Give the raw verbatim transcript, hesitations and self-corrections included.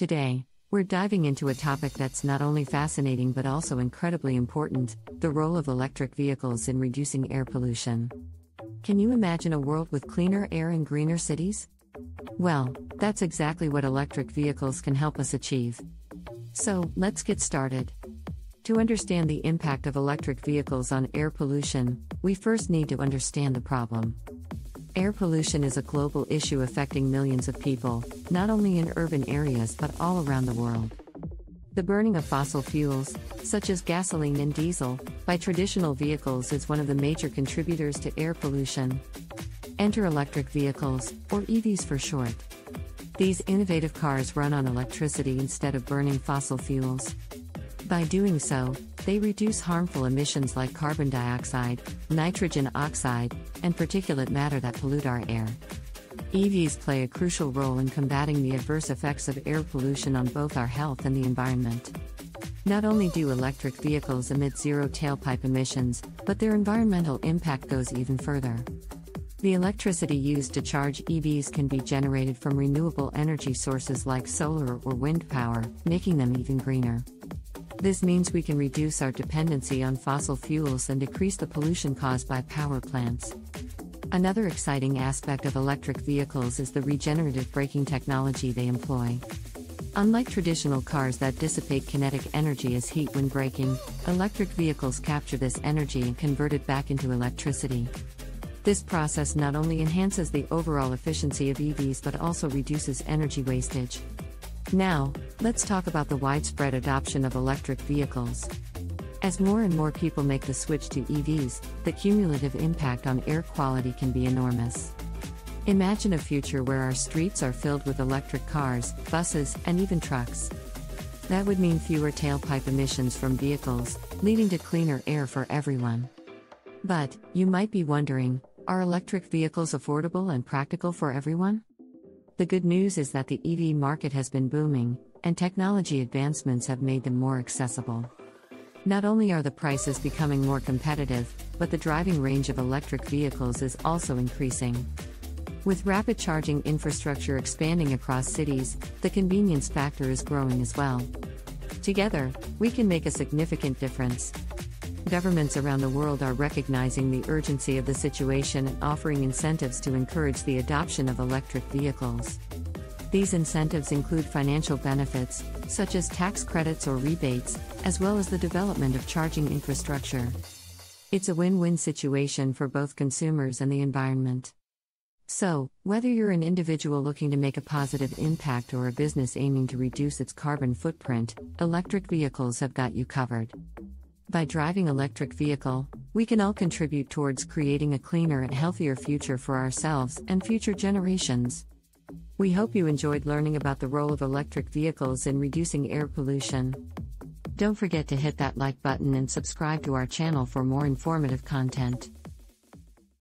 Today, we're diving into a topic that's not only fascinating but also incredibly important: the role of electric vehicles in reducing air pollution. Can you imagine a world with cleaner air and greener cities? Well, that's exactly what electric vehicles can help us achieve. So, let's get started. To understand the impact of electric vehicles on air pollution, we first need to understand the problem. Air pollution is a global issue affecting millions of people, not only in urban areas but all around the world. The burning of fossil fuels, such as gasoline and diesel, by traditional vehicles is one of the major contributors to air pollution. Enter electric vehicles, or E Vs for short. These innovative cars run on electricity instead of burning fossil fuels. By doing so, they reduce harmful emissions like carbon dioxide, nitrogen oxide, and particulate matter that pollute our air. E Vs play a crucial role in combating the adverse effects of air pollution on both our health and the environment. Not only do electric vehicles emit zero tailpipe emissions, but their environmental impact goes even further. The electricity used to charge E Vs can be generated from renewable energy sources like solar or wind power, making them even greener. This means we can reduce our dependency on fossil fuels and decrease the pollution caused by power plants. Another exciting aspect of electric vehicles is the regenerative braking technology they employ. Unlike traditional cars that dissipate kinetic energy as heat when braking, electric vehicles capture this energy and convert it back into electricity. This process not only enhances the overall efficiency of E Vs but also reduces energy wastage. Now, let's talk about the widespread adoption of electric vehicles. As more and more people make the switch to E Vs, the cumulative impact on air quality can be enormous. Imagine a future where our streets are filled with electric cars, buses, and even trucks. That would mean fewer tailpipe emissions from vehicles, leading to cleaner air for everyone. But, you might be wondering, are electric vehicles affordable and practical for everyone? The good news is that the E V market has been booming, and technology advancements have made them more accessible. Not only are the prices becoming more competitive, but the driving range of electric vehicles is also increasing. With rapid charging infrastructure expanding across cities, the convenience factor is growing as well. Together, we can make a significant difference. Governments around the world are recognizing the urgency of the situation and offering incentives to encourage the adoption of electric vehicles. These incentives include financial benefits, such as tax credits or rebates, as well as the development of charging infrastructure. It's a win-win situation for both consumers and the environment. So, whether you're an individual looking to make a positive impact or a business aiming to reduce its carbon footprint, electric vehicles have got you covered. By driving an electric vehicle, we can all contribute towards creating a cleaner and healthier future for ourselves and future generations. We hope you enjoyed learning about the role of electric vehicles in reducing air pollution. Don't forget to hit that like button and subscribe to our channel for more informative content.